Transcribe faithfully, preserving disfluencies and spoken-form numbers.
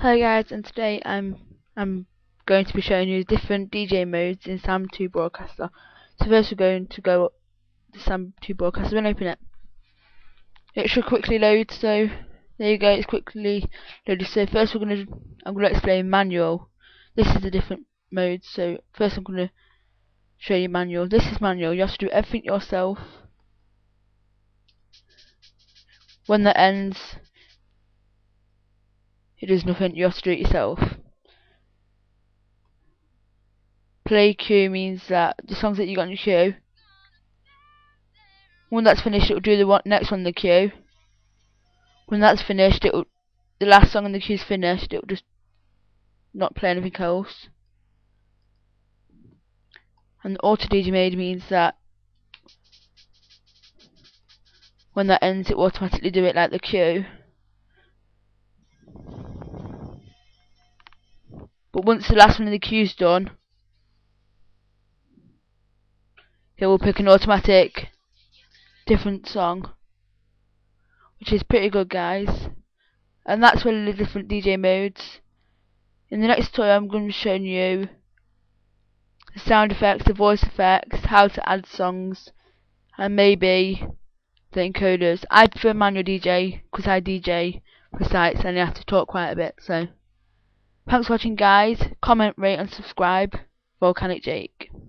Hi guys, and today I'm I'm going to be showing you different D J modes in SAM two broadcaster. So first we're going to go to SAM two broadcaster and open it. It should quickly load. So there you go, it's quickly loaded. So first we're gonna I'm gonna explain manual. This is the different modes. So first I'm gonna show you manual. This is manual. You have to do everything yourself. When that ends, it does nothing, you have to do it yourself. Play queue means that the songs that you got in the queue, when that's finished it will do the one, next one in the queue. When that's finished, it will, the last song in the queue is finished, it will just not play anything else. And the auto D J mode means that when that ends it will automatically do it like the queue. But once the last one in the queue is done, it will pick an automatic different song, which is pretty good, guys. And that's one of the different D J modes. In the next tutorial, I'm going to be showing you the sound effects, the voice effects, how to add songs, and maybe the encoders. I prefer manual D J because I D J for sites and I have to talk quite a bit, so. Thanks for watching, guys. Comment, rate and subscribe. VolcanicJake.